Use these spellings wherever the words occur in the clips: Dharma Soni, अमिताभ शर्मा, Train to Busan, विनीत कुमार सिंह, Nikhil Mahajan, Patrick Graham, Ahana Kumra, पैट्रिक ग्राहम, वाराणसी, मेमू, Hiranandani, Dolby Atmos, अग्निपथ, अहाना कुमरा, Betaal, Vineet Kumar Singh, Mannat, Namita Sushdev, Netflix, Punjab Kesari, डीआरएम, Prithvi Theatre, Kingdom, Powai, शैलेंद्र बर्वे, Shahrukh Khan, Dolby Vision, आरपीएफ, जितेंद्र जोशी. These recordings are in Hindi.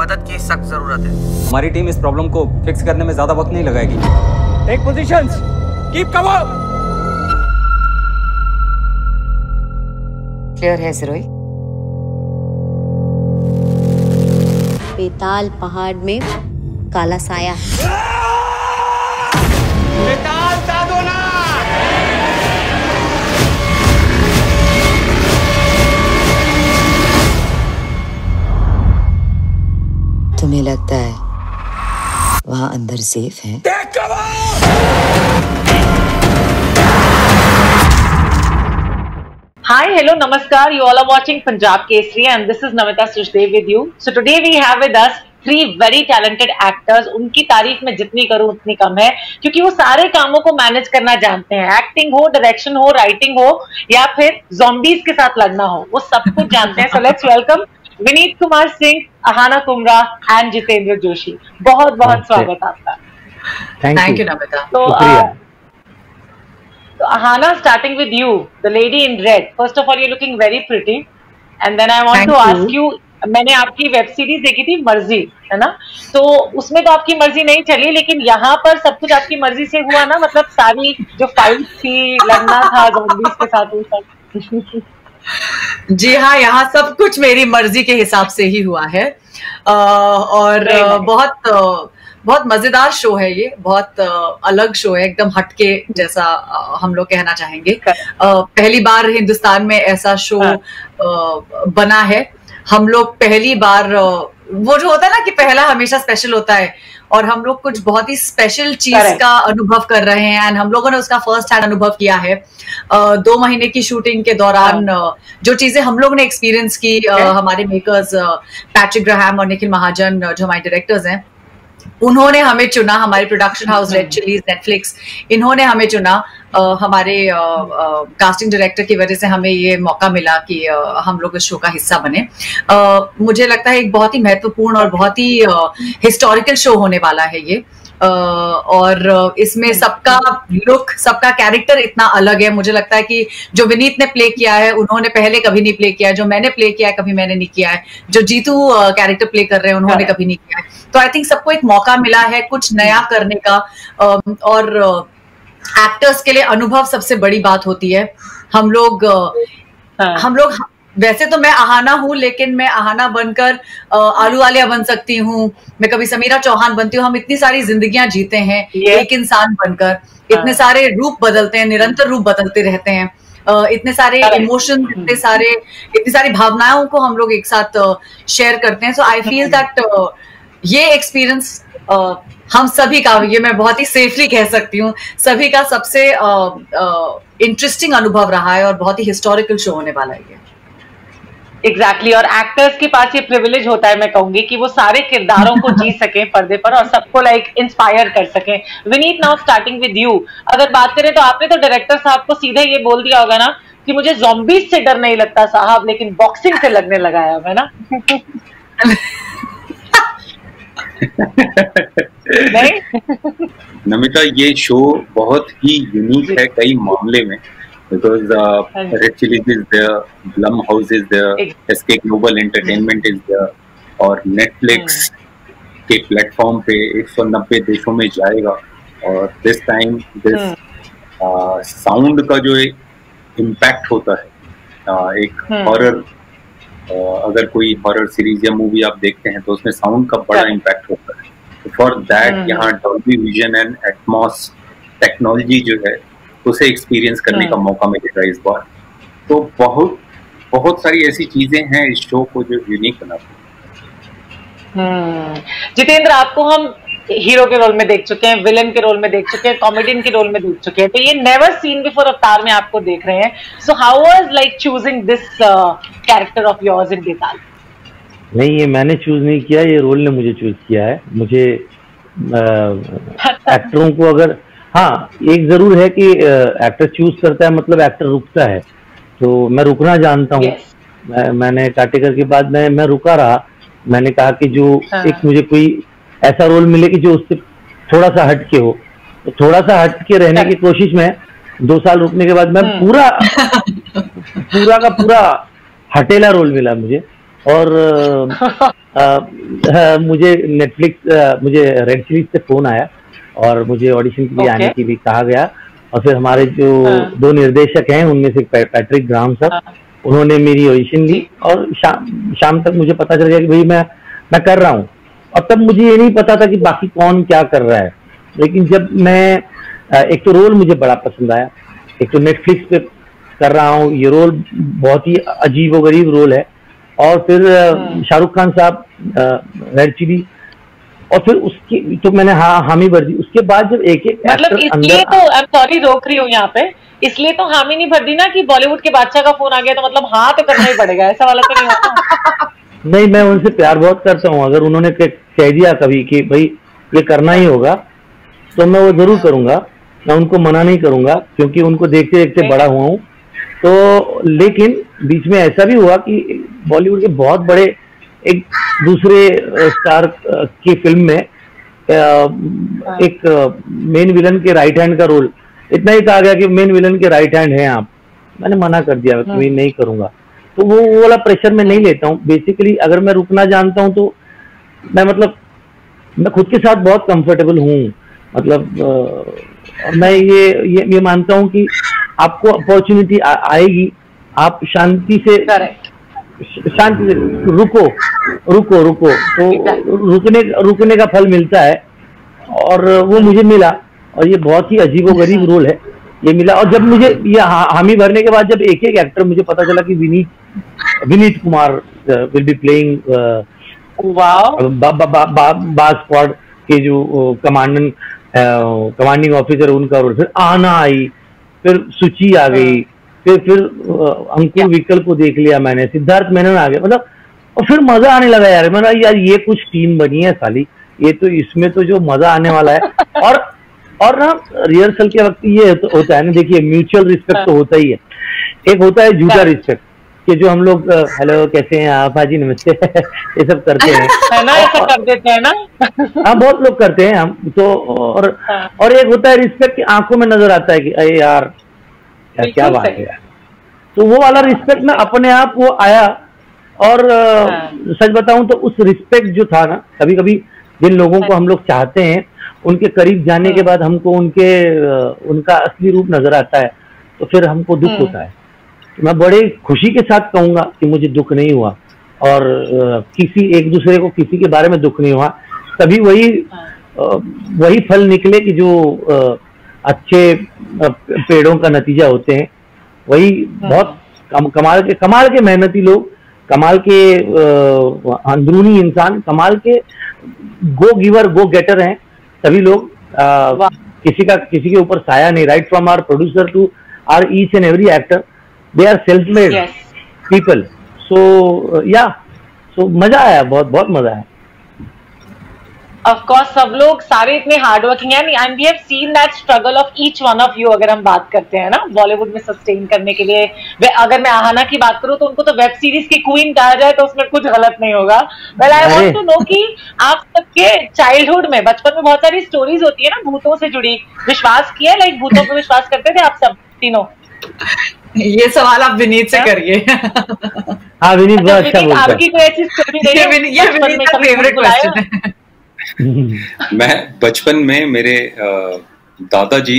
मदद की सख्त जरूरत है। हमारी टीम इस प्रॉब्लम को फिक्स करने में ज्यादा वक्त नहीं लगाएगी। Take positions, keep cover. Clear है सिरोही। बेताल पहाड़ में काला साया है। बेताल दादो ना। तुम्हें लगता है वहां अंदर सेफ है? Hi, hello, namaskar. You all are watching Punjab Kesari and this is Namita Sushdev with you. So today we have with us three very talented actors. उनकी तारीफ मैं जितनी करूं उतनी कम है, क्योंकि वो सारे कामों को मैनेज करना जानते हैं। एक्टिंग हो, डायरेक्शन हो, राइटिंग हो या फिर ज़ॉम्बीज़ के साथ लड़ना हो, वो सब कुछ जानते हैं। So let's welcome विनीत कुमार सिंह, अहाना कुमरा and जितेंद्र जोशी। बहुत बहुत स्वागत आपका। Thank you Namita. So Ahana, starting with you, the lady in red. First of all, you're looking very pretty, and then I want to ask you. मैंने आपकी वेब सीरीज देखी थी मर्जी, है ना? तो उसमें तो आपकी मर्जी नहीं चली, लेकिन यहाँ पर सब कुछ आपकी मर्जी से हुआ ना, मतलब सारी जो फाइट थी, लड़ना था ज़ॉम्बीज़ के साथ, वो सब। जी हाँ, यहाँ सब कुछ मेरी मर्जी के हिसाब से ही हुआ है और बहुत मजेदार शो है ये, बहुत अलग शो है, एकदम हटके जैसा हम लोग कहना चाहेंगे। पहली बार हिंदुस्तान में ऐसा शो बना है। हम लोग पहली बार, वो जो होता है ना कि पहला हमेशा स्पेशल होता है, और हम लोग कुछ बहुत ही स्पेशल चीज का अनुभव कर रहे हैं एंड हम लोगों ने उसका फर्स्ट हैंड अनुभव किया है। 2 महीने की शूटिंग के दौरान जो चीजें हम लोग ने एक्सपीरियंस की, हमारे मेकर्स पैट्रिक ग्राहम और निखिल महाजन जो हमारे डायरेक्टर्स हैं, उन्होंने हमें चुना। हमारे production house Red Chillies, Netflix, इन्होंने हमें चुना। हमारे कास्टिंग डायरेक्टर की वजह से हमें ये मौका मिला कि हम लोग इस शो का हिस्सा बने। मुझे लगता है एक बहुत ही महत्वपूर्ण और बहुत ही हिस्टोरिकल शो होने वाला है ये। और इसमें सबका लुक, सबका कैरेक्टर इतना अलग है। मुझे लगता है कि जो विनीत ने प्ले किया है उन्होंने पहले कभी नहीं प्ले किया है, जो मैंने प्ले किया है कभी मैंने नहीं किया है, जो जीतू कैरेक्टर प्ले कर रहे हैं उन्होंने कभी नहीं किया है। तो आई थिंक सबको एक मौका मिला है कुछ नया करने का। और एक्टर्स के लिए अनुभव सबसे बड़ी बात होती है। हम लोग वैसे तो मैं अहाना हूँ, लेकिन मैं अहाना बनकर आलू आलिया बन सकती हूँ, मैं कभी समीरा चौहान बनती हूँ। हम इतनी सारी जिंदगियां जीते हैं एक इंसान बनकर, इतने सारे रूप बदलते हैं, निरंतर रूप बदलते रहते हैं, इतने सारे इमोशन, इतनी सारी भावनाओं को हम लोग एक साथ शेयर करते हैं। सो आई फील दैट ये एक्सपीरियंस हम सभी का, ये मैं बहुत ही सेफली कह सकती हूँ, सभी का सबसे इंटरेस्टिंग अनुभव रहा है और बहुत ही हिस्टोरिकल शो होने वाला है ये। एग्जैक्टली और एक्टर्स के पास ये प्रिविलेज होता है, मैं कहूंगी, कि वो सारे किरदारों को जी सकें पर्दे पर और सबको लाइक इंस्पायर कर सकें। Vineet, now starting with you, अगर बात करें तो आपने तो डायरेक्टर साहब को सीधे ये बोल दिया होगा ना कि मुझे ज़ॉम्बीज़ से डर नहीं लगता साहब, लेकिन बॉक्सिंग से लगने लगा है, है ना? नहीं नमिता, ये शो बहुत ही यूनिक है कई मामले में, because Red Chillies is there, Blumhouse is there, SK Global Entertainment is there, और Netflix के प्लेटफॉर्म पे 190 देशों में जाएगा। और this time this sound का जो इम्पैक्ट होता है, एक हॉरर, अगर कोई हॉरर सीरीज या मूवी आप देखते हैं तो उसमें साउंड का बड़ा इम्पैक्ट होता है। फॉर दैट यहाँ Dolby Vision and Atmos technology जो है उसे एक्सपीरियंस करने का मौका मिलेगा इस बार। तो बहुत बहुत सारी ऐसी चीजें हैं इस शो को जो यूनिक बनाती हैं। जितेंद्र, आपको हम हीरो के रोल में देख चुके हैं, विलन के रोल में देख चुके हैं, कॉमेडियन के रोल में देख चुके हैं, तो ये नेवर सीन बिफोर अवतार में आपको देख रहे हैं। So how was like choosing this character of yours in Betaal? नहीं, ये मैंने चूज नहीं किया, ये रोल ने मुझे चूज किया है। मुझे एक्टरों को, अगर हाँ एक जरूर है कि एक्टर चूज करता है मतलब एक्टर रुकता है, तो मैं रुकना जानता हूँ। मैंने काटेकर के बाद मैं रुका रहा। मैंने कहा कि जो एक मुझे कोई ऐसा रोल मिले कि जो उससे थोड़ा सा हटके हो, तो थोड़ा सा हटके रहने की कोशिश में 2 साल रुकने के बाद मैं पूरा का पूरा हटेला रोल मिला मुझे। और मुझे नेटफ्लिक्स मुझे रेड चिलीज से फोन आया और मुझे ऑडिशन के लिए आने की भी कहा गया। और फिर हमारे जो दो निर्देशक हैं उनमें से पैट्रिक ग्राम साहब, उन्होंने मेरी ऑडिशन ली और शाम तक मुझे पता चल गया कि भाई मैं कर रहा हूँ। और तब मुझे ये नहीं पता था कि बाकी कौन क्या कर रहा है, लेकिन जब मैं एक तो रोल मुझे बड़ा पसंद आया, एक तो नेटफ्लिक्स पे कर रहा हूँ, ये रोल बहुत ही अजीबोगरीब रोल है, और फिर शाहरुख खान साहब रेड चिली, और फिर उसकी तो मैंने हामी भर दी। उसके बाद जब एक एक मतलब इसलिए तो आई एम सॉरी रोक रही हूँ यहाँ पे, इसलिए तो हामी नहीं भर दी ना कि बॉलीवुड के बादशाह का फोन आ गया तो मतलब हाँ तो करना ही पड़ेगा, ऐसा वाला तो नहीं होता। नहीं, मैं उनसे प्यार बहुत करता हूँ, अगर उन्होंने कह दिया कभी कि भाई ये करना ही होगा तो मैं वो जरूर करूंगा, मैं उनको मना नहीं करूंगा, क्योंकि उनको देखते देखते बड़ा हुआ हूँ। तो लेकिन बीच में ऐसा भी हुआ कि बॉलीवुड के बहुत बड़े एक दूसरे स्टार की फिल्म में एक मेन विलन के राइट हैंड का रोल, इतना ही कहा गया कि मेन विलन के राइट हैंड हैं आप, मैंने मना कर दिया कि मैं नहीं करूंगा। तो वो वाला प्रेशर मैं नहीं लेता हूँ बेसिकली। अगर मैं रुकना जानता हूँ तो मैं खुद के साथ बहुत कंफर्टेबल हूँ। मतलब मैं ये मानता हूँ कि आपको अपॉर्चुनिटी आएगी, आप शांति से रुको तो रुकने का फल मिलता है, और वो मुझे मिला। और ये बहुत ही अजीबोगरीब रोल है, ये मिला। और जब मुझे ये हामी भरने के बाद जब एक एक एक्टर मुझे पता चला कि Vineet Kumar will be playing squad के जो कमांडिंग ऑफिसर, उनका रोल। फिर आना आई, फिर सुची आ गई, फिर अंकुर विकल को देख लिया मैंने, सिद्धार्थ मेनन आ गया, मतलब। और फिर मजा आने लगा यार, मैंने यार ये कुछ टीम बनी है साली, ये तो इसमें तो जो मजा आने वाला है। और ना रिहर्सल के वक्त ये होता है ना, देखिए म्यूचुअल रिस्पेक्ट तो होता ही है, एक होता है झूठा रिस्पेक्ट कि जो हम लोग हेलो कैसे हैं आप, हाजी नमस्ते, ये सब करते हैं ना। हाँ, बहुत लोग करते हैं हम तो। और एक होता है रिस्पेक्ट की आंखों में नजर आता है कि अरे यार क्या बात है यार। तो वो वाला रिस्पेक्ट ना अपने आप वो आया। और सच बताऊं तो उस रिस्पेक्ट जो था ना, कभी कभी जिन लोगों को हम लोग चाहते हैं उनके करीब जाने के बाद हमको उनका असली रूप नजर आता है, तो फिर हमको दुख होता है। मैं बड़े खुशी के साथ कहूंगा कि मुझे दुख नहीं हुआ, और किसी एक दूसरे को किसी के बारे में दुख नहीं हुआ। तभी वही फल निकले कि जो अच्छे पेड़ों का नतीजा होते हैं, वही बहुत कमाल के मेहनती लोग, कमाल के अंदरूनी इंसान, कमाल के गो गिवर गो गेटर हैं सभी लोग। किसी के ऊपर साया नहीं। Right from our producer to our each and every actor, they are self made people. So yeah so मजा आया, बहुत बहुत मजा आया। Of course, सब लोग सारे इतने हार्डवर्किंग हैं, and we have seen that struggle of each one of you। अगर हम बात करते हैं ना बॉलीवुड में सस्टेन करने के लिए, अगर मैं आहाना की बात करूं तो उनको तो वेब सीरीज की क्वीन कहा जाए तो उसमें कुछ गलत नहीं होगा। Well, I want to know कि आप सबके चाइल्डहुड में, बचपन में बहुत सारी स्टोरीज होती है ना भूतों से जुड़ी, विश्वास किया, लाइक भूतों पर विश्वास करते थे आप सब तीनों? ये सवाल आप विनीत से करिए। हाँ, विनीत बहुत अच्छा बोलता है। आपकी कोई ऐसी स्टोरी? मैं बचपन में मेरे दादाजी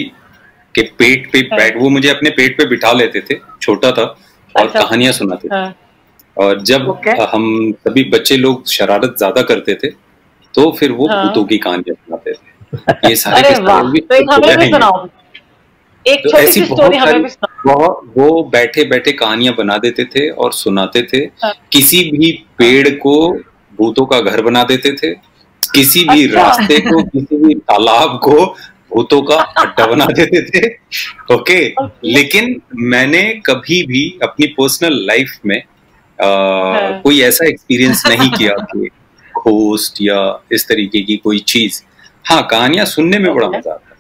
के पेट पे बैठ, वो मुझे अपने पेट पे बिठा लेते थे, छोटा था, और कहानियां सुनाते थे। और जब हम सभी बच्चे लोग शरारत ज्यादा करते थे तो फिर वो भूतों की कहानियां सुनाते थे। ये सारे वो बैठे बैठे कहानियां बना देते थे और सुनाते थे। किसी भी पेड़ को भूतों का घर बना देते थे, किसी भी रास्ते को, किसी भी तालाब को भूतों का अड्डा बना देते थे। ओके। लेकिन मैंने कभी भी अपनी पर्सनल लाइफ में कोई ऐसा एक्सपीरियंस नहीं किया कि घोस्ट या इस तरीके की कोई चीज। हाँ, कहानियां सुनने में बड़ा मजा आता है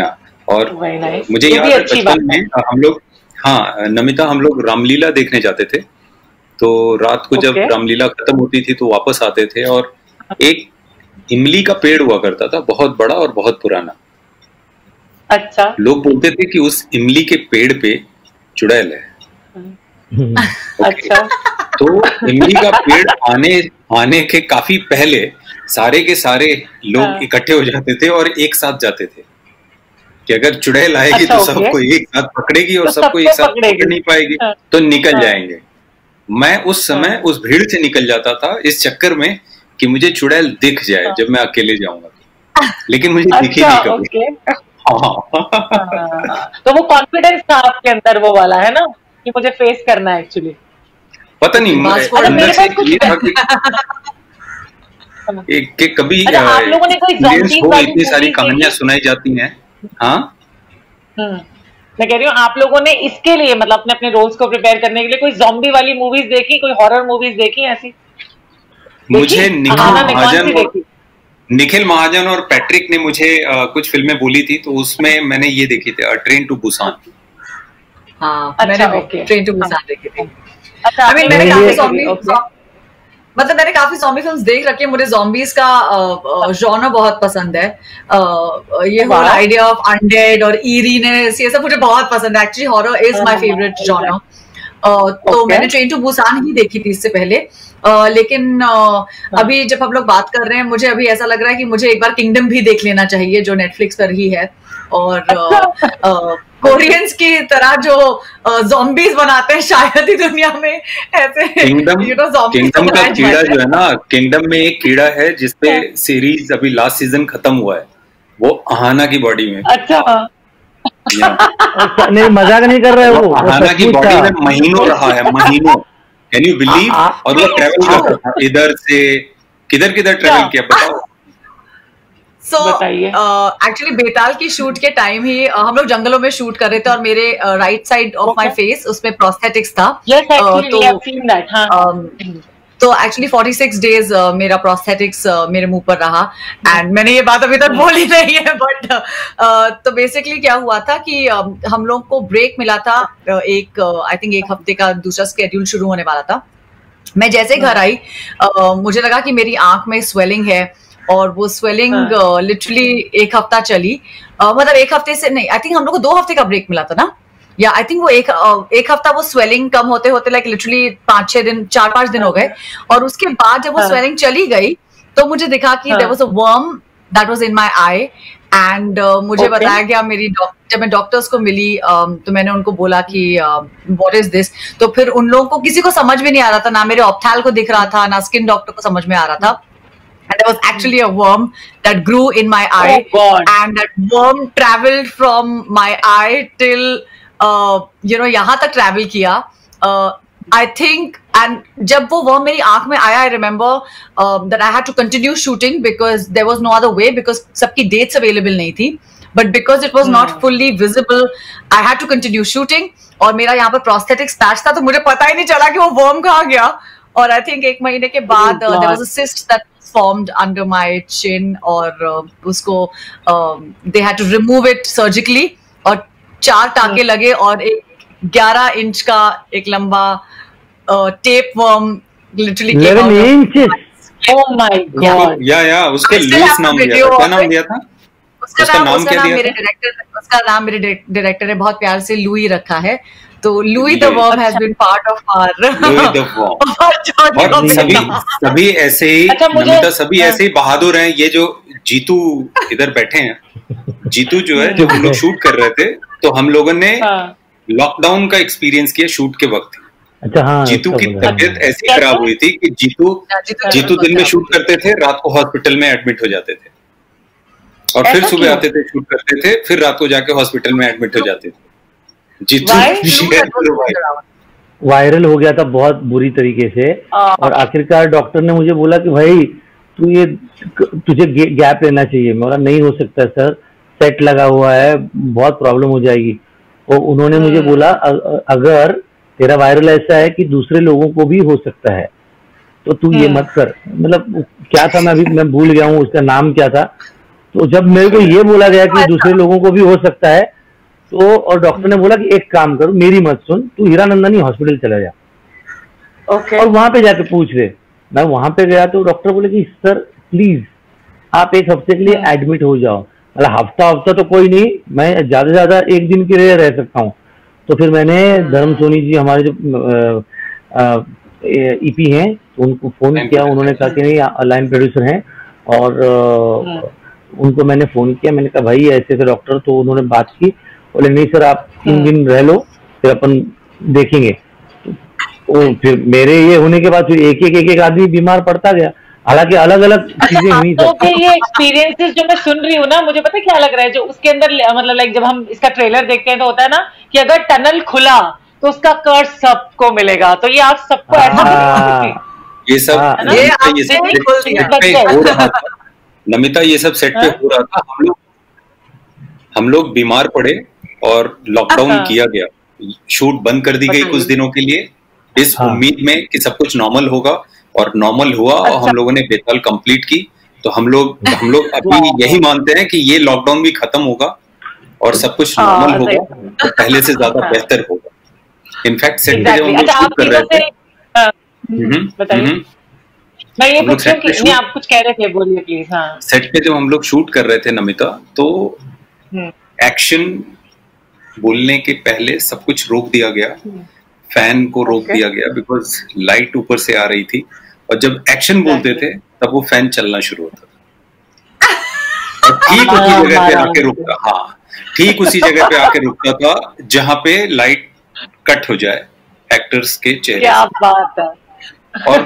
या। और मुझे याद है बचपन में हम लोग, हाँ नमिता, हम लोग रामलीला देखने जाते थे। तो रात को जब रामलीला खत्म होती थी तो वापस आते थे, और एक इमली का पेड़ हुआ करता था, बहुत बड़ा और बहुत पुराना। अच्छा। लोग बोलते थे कि उस इमली के पेड़ पे चुड़ैल है। अच्छा। तो इमली का पेड़ आने के काफी पहले सारे लोग इकट्ठे हो जाते थे और एक साथ जाते थे कि अगर चुड़ैल आएगी तो सबको एक साथ पकड़ेगी और सबको एक साथ पकड़ नहीं पाएगी तो निकल जाएंगे। मैं उस समय उस भीड़ से निकल जाता था इस चक्कर में कि मुझे चुड़ैल दिख जाए जब मैं अकेले जाऊंगा, लेकिन मुझे दिखी नहीं कभी। तो वो कॉन्फिडेंस था आपके अंदर वो वाला, है ना, कि मुझे फेस करना है एक्चुअली। पता नहीं अंदर से ये था कि कभी आप लोगों ने कोई ज़ॉम्बी वाली इतनी सारी कहानियां सुनाई जाती हैं। हाँ, मैं कह रही हूँ आप लोगों ने इसके लिए मतलब अपने अपने रोल्स को प्रिपेयर करने के लिए कोई ज़ॉम्बी वाली मूवीज देखी, कोई हॉरर मूवीज देखी ऐसी? मुझे निखिल महाजन और पैट्रिक ने मुझे कुछ फिल्में बोली थी तो उसमें मैंने ये देखी थी ट्रेन टू बुसान। हाँ, अच्छा, मैंने ट्रेन टू बुसान देखी थी। अच्छा, मैंने काफी ज़ॉम्बी मतलब मैंने काफी ज़ॉम्बी फिल्म्स देख रखी है। मुझे ज़ॉम्बीज का जॉनर बहुत पसंद है। ये होल आइडिया ऑफ अनडेड और ईरीनेस ये सब मुझे बहुत पसंद है। Actually horror is my favourite genre. तो मैंने ट्रेन टू बुसान ही देखी थी इससे पहले, लेकिन अभी जब हम लोग बात कर रहे हैं मुझे अभी ऐसा लग रहा है कि मुझे एक बार किंगडम भी देख लेना चाहिए जो नेटफ्लिक्स पर ही है। और कोरियंस की तरह जो ज़ॉम्बीज बनाते हैं शायद ही दुनिया में ऐसे। किंगडम का कीड़ा जो है ना, किंगडम में एक कीड़ा है जिसपे सीरीज अभी लास्ट सीजन खत्म हुआ है, वो अहाना की बॉडी में। अच्छा, नहीं मजाक नहीं कर रहे, वो अहाना की बॉडी में महीनों रहा है, महीनों। Can you believe? और वो ट्रैवल करता था इधर से किधर ट्रैवल किया बताओ। So, एक्चुअली बेताल की शूट के टाइम ही हम लोग जंगलों में शूट कर रहे थे और मेरे right side of my face उसमें प्रोस्थेटिक्स था। Yes, तो एक्चुअली 46 डेज मेरा प्रोस्थेटिक्स मेरे मुंह पर रहा एंड मैंने ये बात अभी तक बोली नहीं है बट तो बेसिकली क्या हुआ था कि हम लोग को ब्रेक मिला था एक आई थिंक एक हफ्ते का दूसरा स्केड्यूल शुरू होने वाला था। मैं जैसे घर आई मुझे लगा कि मेरी आंख में स्वेलिंग है और वो स्वेलिंग लिटरली एक हफ्ता चली। मतलब एक हफ्ते से नहीं, आई थिंक हम लोग को 2 हफ्ते का ब्रेक मिला था ना, या आई थिंक वो एक हफ्ता वो स्वेलिंग कम होते होते लाइक लिटरली 5-6 दिन 4-5 दिन हो गए। और उसके बाद जब वो स्वेलिंग चली गई तो मुझे दिखा कि there was a worm that was in my eye and मुझे बताया गया मेरी जब मैं डॉक्टर्स को मिली तो मैंने उनको बोला कि व्हाट इज दिस। तो फिर उन लोगों को किसी को समझ भी नहीं आ रहा था, ना मेरे ऑप्थैल को दिख रहा था ना स्किन डॉक्टर को समझ में आ रहा था। And there was actually a worm that grew in my eye, and that worm traveled from my eye till यहाँ तक travel किया I think, and जब वो worm मेरी आँख में आया I remember that I had to continue shooting because there was no other way because सबकी dates available नहीं थी but because it was not fully visible I had to continue shooting और मेरा यहाँ पर prosthetic patch था तो मुझे पता ही नहीं चला कि वो worm कहाँ गया। और I think 1 महीने के बाद there was a cyst that formed under my chin और उसको they had to remove it surgically और 4 टाँके लगे और एक 11 इंच का एक लंबा टेप वर्म लिटरली उसके लीस नाम दिया था। उसका नाम मेरे डायरेक्टर ने बहुत प्यार से लुई रखा है। तो Louie the worm has been part of our. सभी ऐसे ही सभी ऐसे ही बहादुर हैं। ये जो जीतू इधर बैठे हैं, जीतू जो है जब हम लोग शूट कर रहे थे तो हम लोगों ने लॉकडाउन का एक्सपीरियंस किया शूट के वक्त। जीतू की तबीयत ऐसी खराब हुई थी कि जीतू दिन में शूट करते थे, रात को हॉस्पिटल में एडमिट हो जाते थे और फिर सुबह आते थे, शूट करते थे, फिर रात को जाके हॉस्पिटल में एडमिट हो जाते थे। जीतू वायरल हो गया था बहुत बुरी तरीके से और आखिरकार डॉक्टर ने मुझे बोला कि भाई तुझे गैप लेना चाहिए। मैं बोला नहीं हो सकता सर, सेट लगा हुआ है, बहुत प्रॉब्लम हो जाएगी। और उन्होंने मुझे बोला अगर तेरा वायरल ऐसा है कि दूसरे लोगों को भी हो सकता है तो तू ये मत कर। मतलब क्या था, मैं भूल गया हूँ उसका नाम क्या था। तो जब मेरे को ये बोला गया कि दूसरे लोगों को भी हो सकता है तो और डॉक्टर ने बोला कि एक काम करो, मेरी मत सुन, तू हीरानंदानी हॉस्पिटल चला जा और वहां पे जाके पूछ ले। मैं वहां पे गया तो डॉक्टर बोले कि सर प्लीज आप 1 हफ्ते के लिए एडमिट हो जाओ। मतलब हफ्ता तो कोई नहीं, मैं ज्यादा से ज्यादा 1 दिन के लिए रह सकता हूँ। तो फिर मैंने धर्म सोनी जी हमारे जो ईपी हैं, तो उनको फोन किया, उन्होंने कहा कि नहीं लाइन प्रोड्यूसर हैं और उनको मैंने फोन किया, मैंने कहा भाई ऐसे ऐसे डॉक्टर, तो उन्होंने बात की, बोले नहीं सर आप 3 दिन रह लो फिर अपन देखेंगे। फिर मेरे ये होने के बाद फिर एक एक आदमी बीमार पड़ता गया, हालांकि अलग अलग चीजें हुई। तो फिर ये एक्सपीरियंसेस जो मैं सुन रही हूँ ना, मुझे पता है क्या लग रहा है, जो उसके अंदर मतलब लाइक जब हम इसका ट्रेलर देखते हैं तो होता है ना कि अगर टनल खुला तो उसका कर्ज सबको मिलेगा, तो ये आप सबको ऐसा ये सब नमिता ये सब सेट पे हो रहा था। हम लोग बीमार पड़े और लॉकडाउन किया गया, शूट बंद कर दी गई कुछ दिनों के लिए इस उम्मीद में कि सब कुछ नॉर्मल होगा, और नॉर्मल हुआ और हम लोगों ने बेताल कंप्लीट की। तो हम लोग अभी यही मानते हैं कि ये लॉकडाउन भी खत्म होगा और सब कुछ नॉर्मल होगा, तो पहले से ज्यादा बेहतर होगा। इनफैक्ट सेट पे हम लोग शूट कर रहे थे। मैं ये पूछ, आप कुछ कह रहे थे, बोलिए प्लीज। हाँ, सेट पे जब हम लोग शूट कर रहे थे नमिता, तो एक्शन बोलने के पहले सब कुछ रोक दिया गया, फैन को रोक दिया गया बिकॉज लाइट ऊपर से आ रही थी, और जब एक्शन बोलते थे तब वो फैन चलना शुरू होता था। ठीक उसी जगह पे आके रुकता, हाँ ठीक उसी जगह पे आके रुकता था जहाँ पे लाइट कट हो जाए एक्टर्स के चेहरे। क्या बात है। और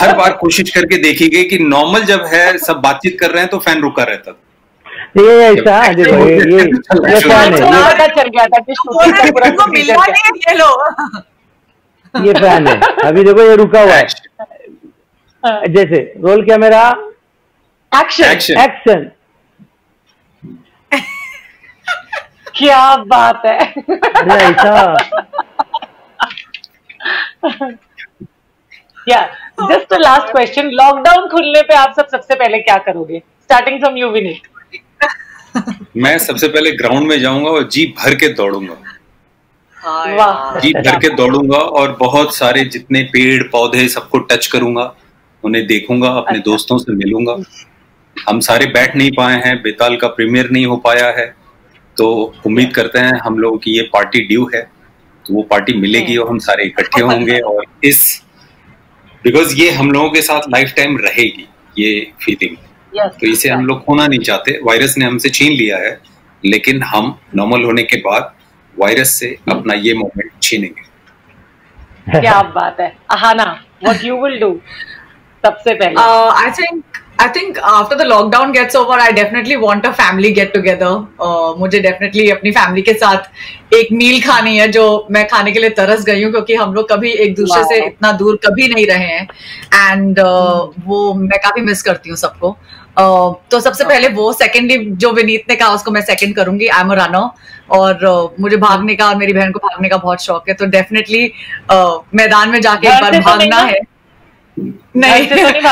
हर बार कोशिश करके देखी गई कि नॉर्मल जब है सब बातचीत कर रहे हैं तो फैन रुका रहता था। ये फैन है अभी देखो, ये रुका हुआ है, जैसे रोल कैमरा एक्शन एक्शन। क्या बात है, ऐसा। जस्ट लास्ट क्वेश्चन, लॉकडाउन खुलने पे आप सब सबसे पहले क्या करोगे? Starting from you Vineet. मैं सबसे पहले ग्राउंड में जाऊंगा और जी भर के दौड़ूंगा, जी भर के दौड़ूंगा और बहुत सारे जितने पेड़ पौधे सबको टच करूंगा, उन्हें देखूंगा, अपने दोस्तों से मिलूंगा। हम सारे बैठ नहीं पाए हैं, बेताल का प्रीमियर नहीं हो पाया है, तो उम्मीद करते हैं हम लोगों की ये पार्टी ड्यू है, तो वो पार्टी मिलेगी और हम सारे इकट्ठे होंगे, और इस बिकॉज ये हम लोगों के साथ लाइफ टाइम रहेगी ये फीलिंग। तो इसे हम लोग खोना नहीं चाहते। वायरस ने हमसे छीन लिया है, लेकिन हम नॉर्मल होने के बाद वायरस से अपना ये मोमेंट छीनेंगे। क्या बात है। Ahana, what you will do सबसे पहले? I think after the lockdown gets over, I definitely want a family get together. मुझे definitely अपनी family के साथ एक मील खानी है, जो मैं खाने के लिए तरस गई हूँ, क्योंकि हम लोग कभी एक दूसरे से इतना दूर कभी नहीं रहे हैं, and वो मैं काफी मिस करती हूँ सबको। तो सबसे पहले वो, सेकेंडली जो विनीत ने कहा उसको मैं सेकेंड करूंगी। आई एम रनर, और मुझे भागने का और मेरी बहन को भागने का बहुत शौक है, तो डेफिनेटली मैदान में जाके एक बार भागना है। नहीं, घर से नहीं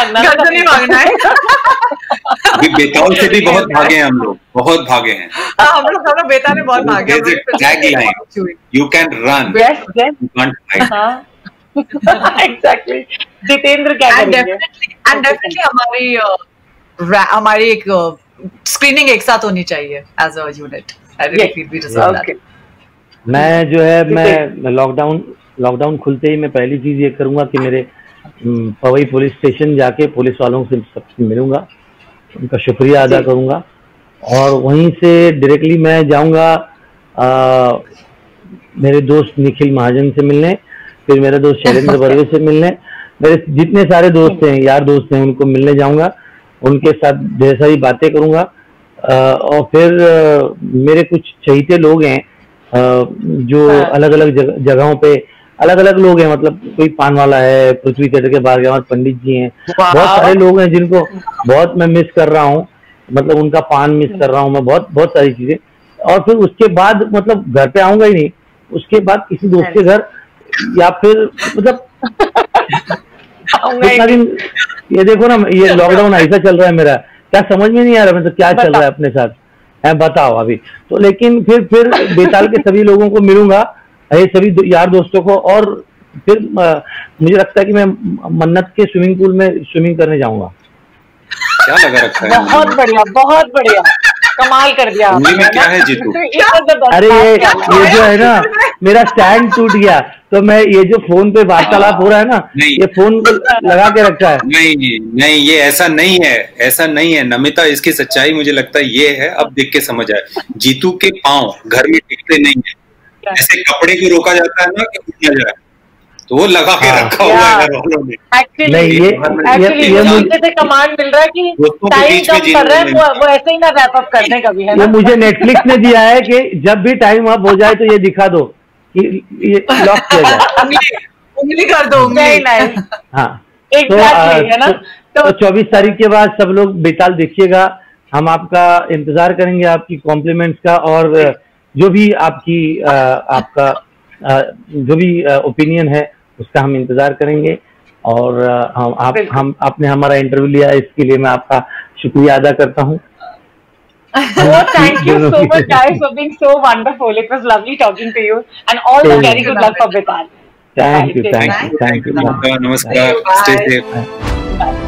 भागना है। बेताल से भी बहुत भागे हैं हम लोग, बहुत भागे हैं हम लोग, दोनों बेताल में बहुत भागे हैं। You can run, you can't hide. Exactly. Jitendra क्या करेंगे? एंड डेफिनेटली हमारी एक स्क्रीनिंग एक साथ होनी चाहिए एज अ यूनिट। मैं जो है, मैं लॉकडाउन खुलते ही मैं पहली चीज ये करूंगा कि मेरे पवई पुलिस स्टेशन जाके पुलिस वालों से सबसे मिलूंगा, उनका शुक्रिया अदा करूंगा, और वहीं से डायरेक्टली मैं जाऊंगा मेरे दोस्त निखिल महाजन से मिलने, फिर मेरा दोस्त शैलेंद्र बर्वे से मिलने, मेरे जितने सारे दोस्त हैं, यार दोस्त हैं, उनको मिलने जाऊंगा, उनके साथ ढेर सारी बातें करूंगा। और फिर मेरे कुछ चहीते लोग हैं जो अलग अलग जगहों पे अलग अलग लोग हैं, मतलब कोई पान वाला है, पृथ्वी थिएटर के बाहर गया पंडित जी हैं, बहुत सारे लोग हैं जिनको बहुत मैं मिस कर रहा हूँ, मतलब उनका पान मिस कर रहा हूँ मैं, बहुत बहुत सारी चीजें। और फिर उसके बाद मतलब घर पे आऊंगा ही नहीं, उसके बाद किसी दोस्त के घर, या फिर मतलब कितना दिन, ये देखो ना ये लॉकडाउन ऐसा चल रहा है मेरा, क्या समझ में नहीं आ रहा मतलब क्या चल रहा है अपने साथ, बताओ अभी तो। लेकिन फिर बेताल के सभी लोगों को मिलूंगा, ये सभी यार दोस्तों को, और फिर मुझे लगता है कि मैं मन्नत के स्विमिंग पूल में स्विमिंग करने जाऊंगा। क्या लगा रखा है? बहुत बढ़िया कमाल कर दिया। में क्या है जीतू? अरे ये जो है ना मेरा स्टैंड टूट गया, तो मैं ये जो फोन पे वार्तालाप हो रहा है ना, ये फोन लगा के रखा है। नहीं, ये ऐसा नहीं है, ऐसा नहीं है नमिता। इसकी सच्चाई मुझे लगता है ये है, अब देख के समझ आए। जीतू के पाँव घर में टिकते नहीं है, ऐसे कपड़े को रोका जाता है ना कि जाए, तो वो लगा के रखा हुआ है घर वालों ने। एक्चुअली कमांड मिल रहा है कि टाइम कम कर रहे हैं, वो ऐसे ही ना रैप अप करने का भी है ना। मुझे नेटफ्लिक्स ने दिया है कि जब भी टाइम अप हो जाए तो ये दिखा दो, लॉक किया जाए, उंगली कर दो। हाँ, तो 24 तारीख के बाद सब लोग बेताल देखिएगा। हम आपका इंतजार करेंगे, आपकी कॉम्प्लीमेंट्स का, और जो भी आपकी आपका जो भी ओपिनियन है उसका हम इंतजार करेंगे। और आपने हमारा इंटरव्यू लिया, इसके लिए मैं आपका शुक्रिया अदा करता हूँ। Thank you so much, guys, for being so wonderful. It was lovely talking to you, and all the very good luck for Betaal. Thank you, thank you, thank you. Namaskar, stay safe.